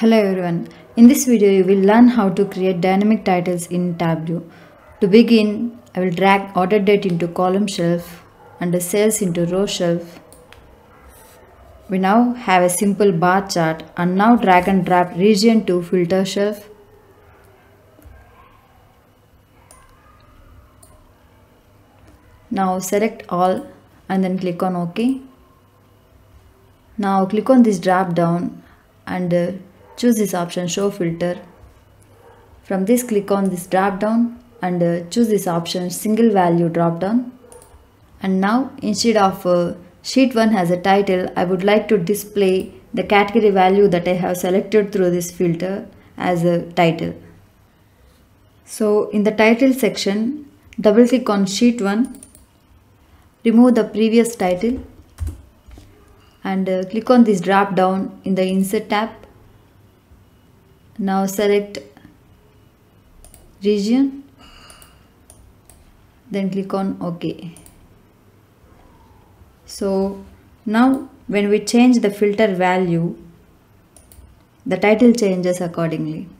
Hello everyone, in this video you will learn how to create dynamic titles in Tableau. To begin, I will drag order date into column shelf and sales into row shelf. We now have a simple bar chart and now drag and drop region to filter shelf. Now select all and then click on OK. Now click on this drop down and choose this option show filter. From this, click on this drop down and choose this option single value drop down. And now instead of sheet 1 has a title, I would like to display the category value that I have selected through this filter as a title. So in the title section, double click on sheet 1, remove the previous title and click on this drop down in the insert tab. Now select region, then click on OK. So now when we change the filter value, the title changes accordingly.